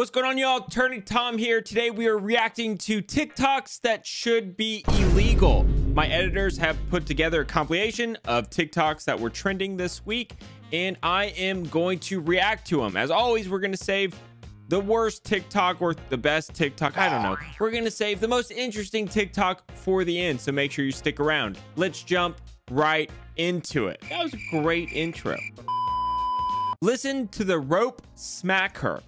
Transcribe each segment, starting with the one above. What's going on, y'all? Attorney Tom here. Today we are reacting to TikToks that should be illegal. My editors have put together a compilation of TikToks that were trending this week, and I am going to react to them. As always, we're going to save the worst TikTok or the best TikTok. I don't know. We're going to save the most interesting TikTok for the end, so make sure you stick around. Let's jump right into it. That was a great intro. Listen to the rope smack her.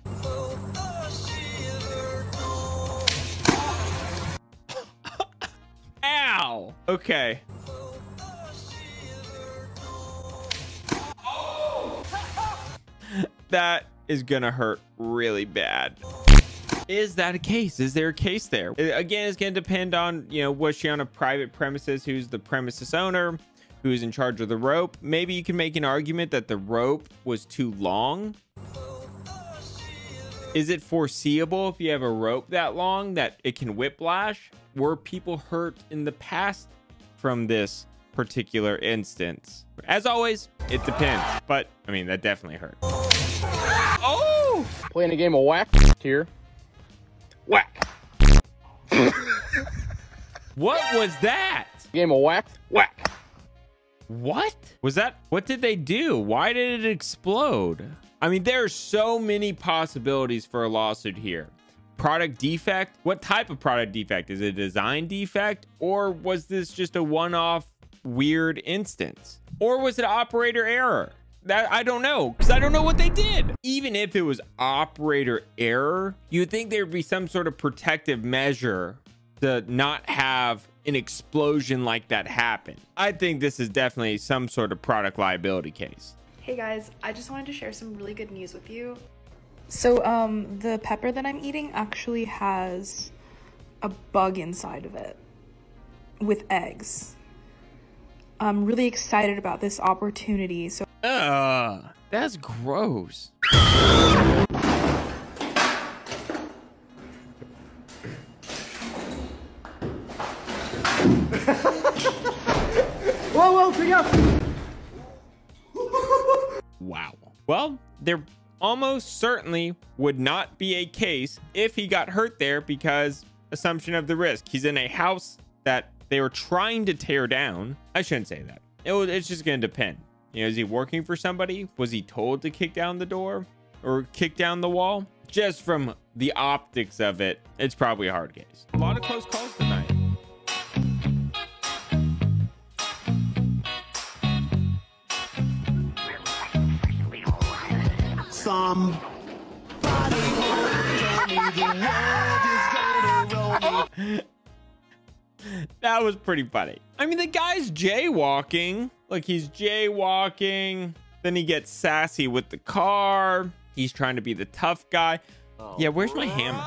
Ow. Okay. Oh. That is gonna hurt really bad. Is that a case? Is there a case there? Again, it's gonna depend on, you know, was she on a private premises? Who's the premises owner? Who's in charge of the rope? Maybe you can make an argument that the rope was too long. Is it foreseeable if you have a rope that long that it can whiplash? Were people hurt in the past from this particular instance? As always, it depends, but I mean, that definitely hurt. Oh! Playing a game of whack here. Whack. What was that? Game of whack, whack. What was that? What did they do? Why did it explode? I mean, there are so many possibilities for a lawsuit here. Product defect. What type of product defect? Is it a design defect, or was this just a one-off weird instance, or was it operator error? That I don't know, because I don't know what they did. Even if it was operator error, you'd think there'd be some sort of protective measure to not have an explosion like that happen. I think this is definitely some sort of product liability case. Hey guys, I just wanted to share some really good news with you. So the pepper that I'm eating actually has a bug inside of it with eggs. I'm really excited about this opportunity. So that's gross. Whoa, whoa, pick up. Wow. Well, there almost certainly would not be a case if he got hurt there, because assumption of the risk. He's in a house that they were trying to tear down. I shouldn't say that. It's just going to depend. You know, is he working for somebody? Was he told to kick down the door or kick down the wall? Just from the optics of it, it's probably a hard case. A lot of close calls tonight. That was pretty funny. I mean, the guy's jaywalking. Like, he's jaywalking. Then he gets sassy with the car. He's trying to be the tough guy. Oh, yeah, where's my hammer?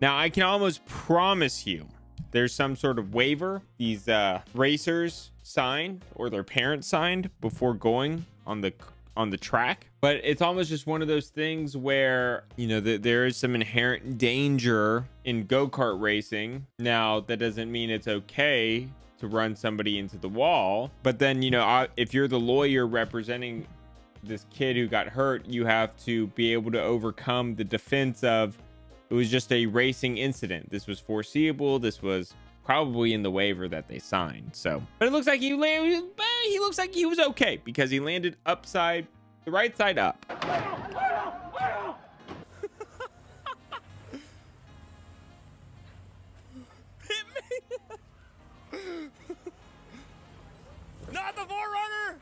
Now, I can almost promise you there's some sort of waiver these racers signed, or their parents signed, before going on the track. But it's almost just one of those things where, you know, there is some inherent danger in go-kart racing. Now, that doesn't mean it's okay to run somebody into the wall. But then, you know, if you're the lawyer representing this kid who got hurt, you have to be able to overcome the defense of, it was just a racing incident. This was foreseeable. This was probably in the waiver that they signed. So, but it looks like he looks like he was okay, because he landed upside, the right side up. Hit me. Not the forerunner.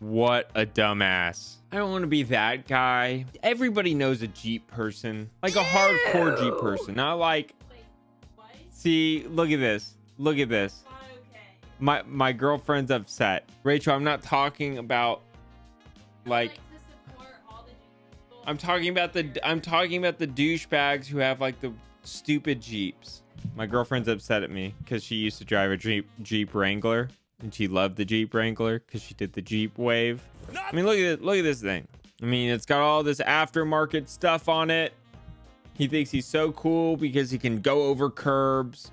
What a dumbass. I don't want to be that guy. Everybody knows a Jeep person, like a hardcore Jeep person, not like. Wait, what? See, look at this. Look at this. Okay. My girlfriend's upset. Rachel, I'm not talking about like to support all the Jeep. I'm talking about the douchebags who have like the stupid Jeeps. My girlfriend's upset at me because she used to drive a Jeep Wrangler, and she loved the Jeep Wrangler because she did the Jeep wave. I mean, look at this thing. I mean, it's got all this aftermarket stuff on it. He thinks he's so cool because he can go over curbs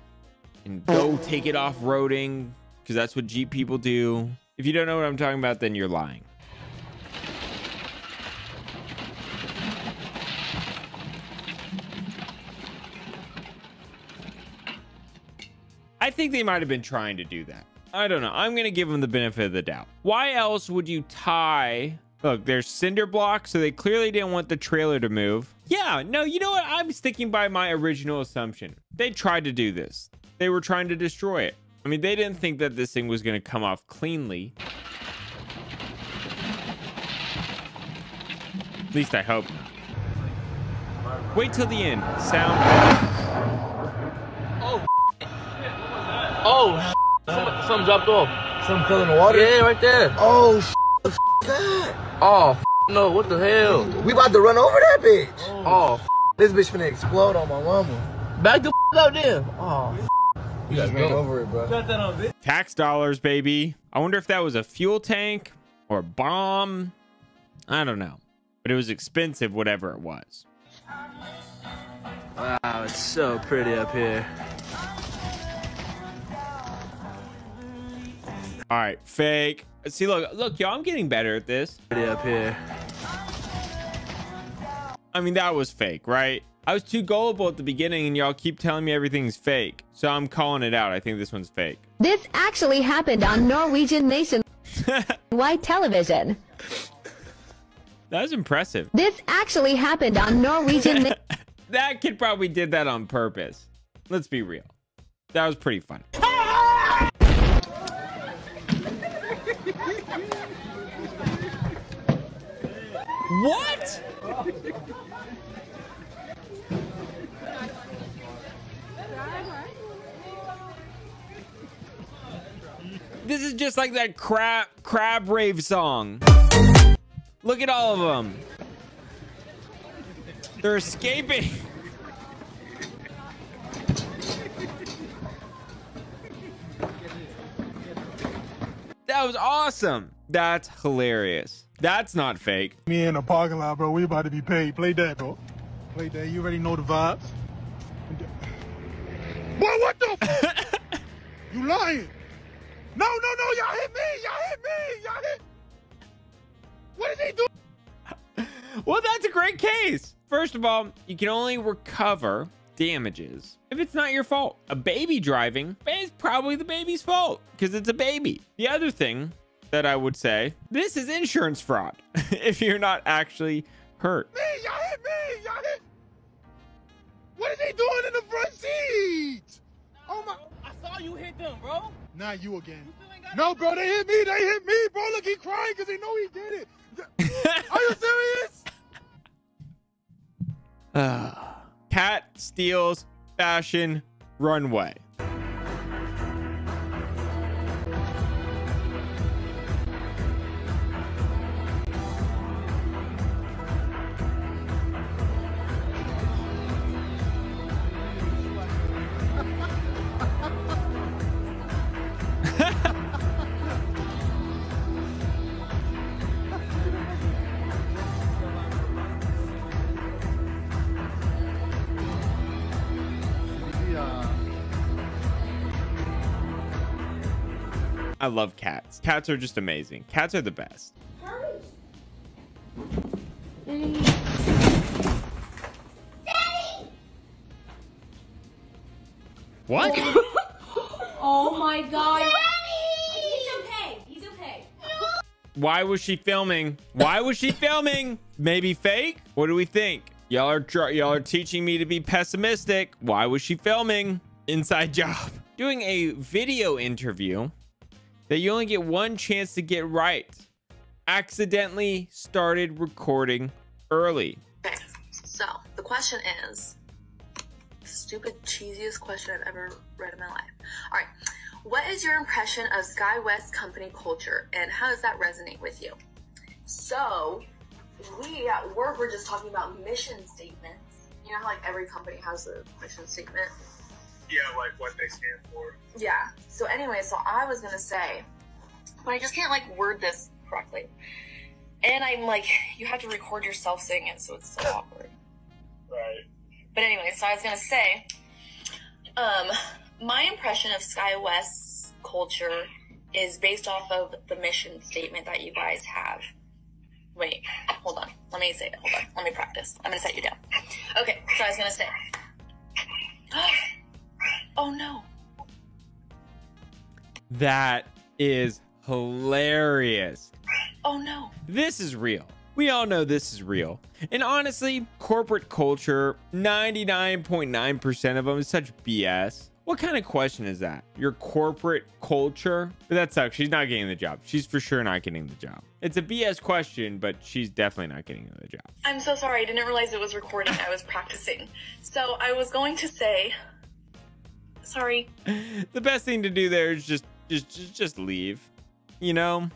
and go take it off-roading, because that's what Jeep people do. If you don't know what I'm talking about, then you're lying. I think they might have been trying to do that. I don't know. I'm going to give them the benefit of the doubt. Why else would you tie... Look, there's cinder blocks, so they clearly didn't want the trailer to move. Yeah, no, you know what? I'm sticking by my original assumption. They tried to do this. They were trying to destroy it. I mean, they didn't think that this thing was going to come off cleanly. At least I hope not. Wait till the end. Sound. Oh, oh, something dropped off. Something fell in the water? Yeah, right there. Oh, that? Oh, no, what the hell? We about to run over that bitch. Oh, this bitch finna explode on my mama. Back the up there. Oh, you just ran over it, bro. Shut that on, bitch. Tax dollars, baby. I wonder if that was a fuel tank or a bomb. I don't know, but it was expensive, whatever it was. Wow, it's so pretty up here. All right, fake. See, look, y'all, I'm getting better at this. Pretty up here. I mean, that was fake, right? I was too gullible at the beginning, and y'all keep telling me everything's fake. So I'm calling it out. I think this one's fake. This actually happened on Norwegian Nation wide television. That was impressive. This actually happened on Norwegian Nation. That kid probably did that on purpose. Let's be real. That was pretty funny. What? This is just like that crab rave song. Look at all of them. They're escaping. That was awesome. That's hilarious. That's not fake. Me in the parking lot, bro. We about to be paid. Play that, bro. Play that. You already know the vibes. Boy, what the? You lying? No, no, no! Y'all hit me! Y'all hit me! Y'all hit. What did they do? Well, that's a great case. First of all, you can only recover damages if it's not your fault. A baby driving is probably the baby's fault because it's a baby. The other thing that I would say, this is insurance fraud if you're not actually hurt. Me, y'all hit me, y'all hit. What are they doing in the front seat? Oh my, I saw you hit them, bro. Not you again. You no, bro, they hit me, bro. Look, he crying because they know he did it. Are you serious? Cat steals fashion runway. I love cats. Cats are just amazing. Cats are the best. Hurry. Daddy. Daddy! What? Oh my God. Daddy! He's okay. He's okay. Why was she filming? Why was she filming? Maybe fake? What do we think? Y'all are teaching me to be pessimistic. Why was she filming? Inside job. Doing a video interview that you only get one chance to get right. Accidentally started recording early. Okay, so the question is, stupid, cheesiest question I've ever read in my life. All right, what is your impression of SkyWest company culture and how does that resonate with you? So we at work were just talking about mission statements. You know how like every company has a mission statement? Yeah, like what they stand for. Yeah. So anyway, so I was gonna say, but I just can't like word this correctly. And I'm like, you have to record yourself saying it, so it's so awkward. Right. But anyways, so I was gonna say, my impression of SkyWest's culture is based off of the mission statement that you guys have. Wait, hold on. Let me say it. Hold on. Let me practice. I'm gonna set you down. Okay, so I was gonna say. Oh no. That is hilarious. Oh no. This is real. We all know this is real. And honestly, corporate culture, 99.9% of them is such BS. What kind of question is that? Your corporate culture? But that sucks. She's not getting the job. She's for sure not getting the job. It's a BS question, but she's definitely not getting the job. I'm so sorry. I didn't realize it was recording. I was practicing. So I was going to say, sorry. The best thing to do there is just leave, you know?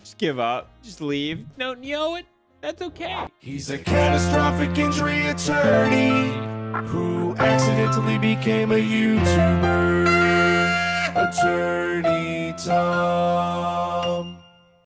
Just give up. Just leave. Don't know it. That's okay. He's a catastrophic injury attorney who accidentally became a YouTuber. Attorney Tom.